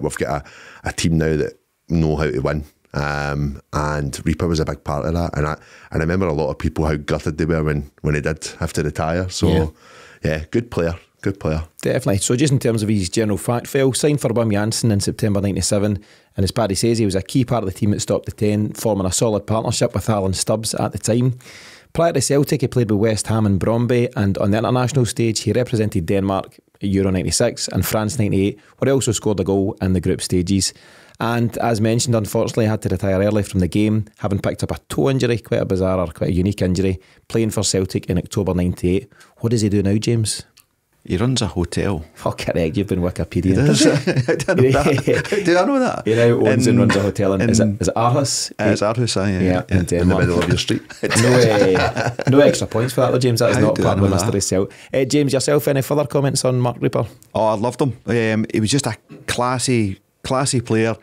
we've got a team now that know how to win, and Rieper was a big part of that, and I remember a lot of people how gutted they were when he did have to retire. So yeah good player. Good player. Definitely. So just in terms of his general fact file, signed for Wim Janssen in September 97, and as Paddy says, he was a key part of the team that stopped the 10, forming a solid partnership with Alan Stubbs at the time. Prior to Celtic, he played with West Ham and Bromby, and on the international stage he represented Denmark at Euro 96 and France 98, where he also scored a goal in the group stages. And as mentioned, unfortunately, he had to retire early from the game, having picked up a toe injury, quite a bizarre or quite a unique injury, playing for Celtic in October 98. What does he do now, James? He runs a hotel. Oh, correct. You've been Wikipedia. Do I know that? He now owns and runs a hotel in, is it Aarhus? It's Aarhus, yeah. In the middle of your street. No extra points for that though, James. That is not part of the mystery cell. James, yourself, any further comments on Marc Rieper? Oh, I loved him. He was just a classy player,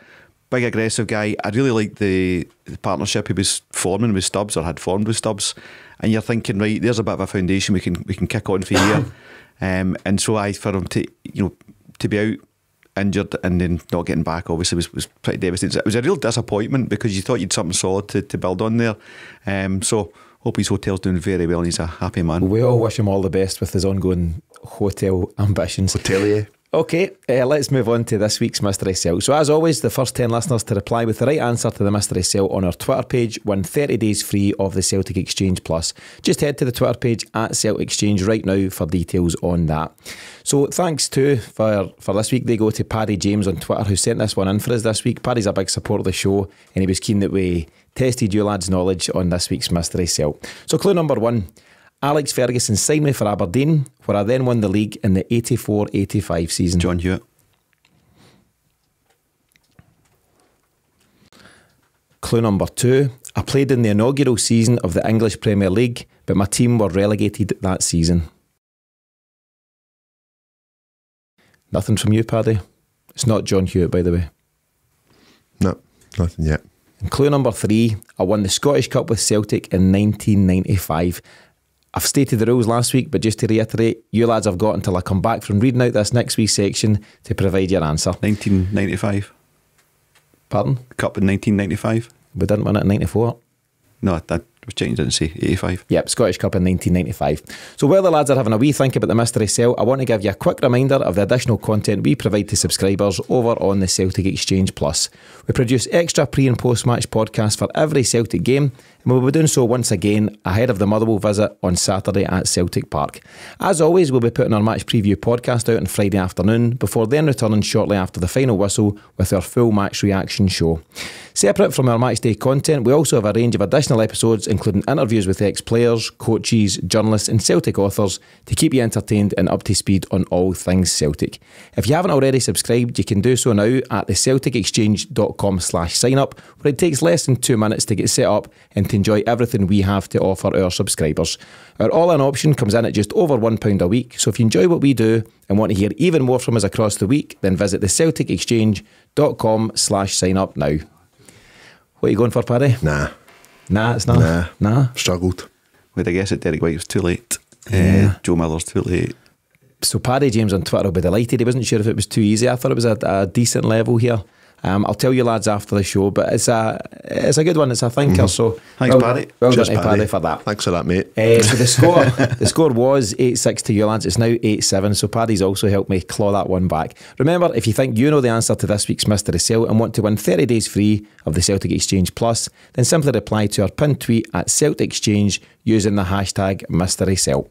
big aggressive guy. I really liked the partnership he was forming with Stubbs, or had formed with Stubbs. And you're thinking, right, there's a bit of a foundation we can kick on for a year. And so for him to, you know, to be out injured and then not getting back, obviously was pretty devastating. It was a real disappointment because you thought you'd something solid to build on there. So hope his hotel's doing very well and he's a happy man. We all wish him all the best with his ongoing hotel ambitions. Hotelier. Okay, let's move on to this week's Mystery Cell. So as always, the first 10 listeners to reply with the right answer to the Mystery Cell on our Twitter page win 30 days free of the Celtic Exchange Plus. Just head to the Twitter page at Celtic Exchange right now for details on that. So thanks too for this week. They go to Paddy James on Twitter, who sent this one in for us this week. Paddy's a big supporter of the show, and he was keen that we tested you lads' knowledge on this week's Mystery Celt. So clue number one, Alex Ferguson signed me for Aberdeen, where I then won the league in the 84-85 season. John Hewitt. Clue number two, I played in the inaugural season of the English Premier League, but my team were relegated that season. Nothing from you, Paddy? It's not John Hewitt, by the way. No, nothing yet. And clue number three, I won the Scottish Cup with Celtic in 1995. I've stated the rules last week, but just to reiterate, you lads have got until I come back from reading out this next week's section to provide your answer. 1995. Pardon? Cup in 1995. We didn't win it in 94. No, I was checking, didn't say 85. Yep, Scottish Cup in 1995. So while the lads are having a wee think about the Mystery Cell, I want to give you a quick reminder of the additional content we provide to subscribers over on the Celtic Exchange Plus. We produce extra pre and post match podcasts for every Celtic game, and we'll be doing so once again ahead of the Motherwell visit on Saturday at Celtic Park. As always, we'll be putting our match preview podcast out on Friday afternoon, before then returning shortly after the final whistle with our full match reaction show. Separate from our match day content, we also have a range of additional episodes, including interviews with ex-players, coaches, journalists and Celtic authors to keep you entertained and up to speed on all things Celtic. If you haven't already subscribed, you can do so now at thecelticexchange.com/signup, where it takes less than 2 minutes to get set up and to enjoy everything we have to offer our subscribers. Our all-in option comes in at just over £1 a week, so if you enjoy what we do and want to hear even more from us across the week, then visit thecelticexchange.com/signup now. What are you going for, Paddy? Nah. Nah, it's not? Nah. Nah. Struggled. Would I guess it? Derek White was too late. Yeah. Joe Miller's too late. So Paddy James on Twitter will be delighted. He wasn't sure if it was too easy. I thought it was a decent level here. I'll tell you lads after the show, but it's a good one. It's a thinker. So thanks, Paddy. Well done, Paddy, for that. Thanks for that, mate. So the score the score was 8-6 to you lads. It's now 8-7. So Paddy's also helped me claw that one back. Remember, if you think you know the answer to this week's Mystery Cell and want to win 30 days free of the Celtic Exchange Plus, then simply reply to our pinned tweet at Celtic Exchange using the hashtag Mystery Cell.